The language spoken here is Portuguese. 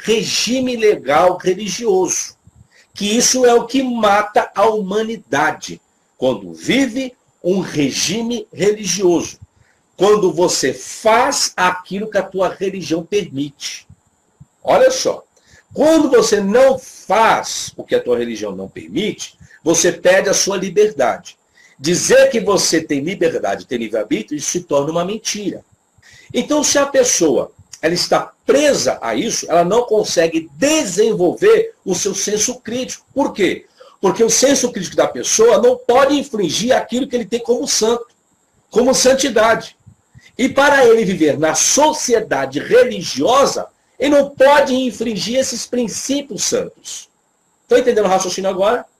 regime legal religioso, que isso é o que mata a humanidade, quando vive um regime religioso, quando você faz aquilo que a tua religião permite. Olha só, quando você não faz o que a tua religião não permite, você perde a sua liberdade. Dizer que você tem liberdade, tem livre-arbítrio, isso se torna uma mentira. Então, se a pessoa ela está presa a isso, ela não consegue desenvolver o seu senso crítico. Por quê? Porque o senso crítico da pessoa não pode infringir aquilo que ele tem como santo, como santidade. E para ele viver na sociedade religiosa, ele não pode infringir esses princípios santos. Estão entendendo o raciocínio agora?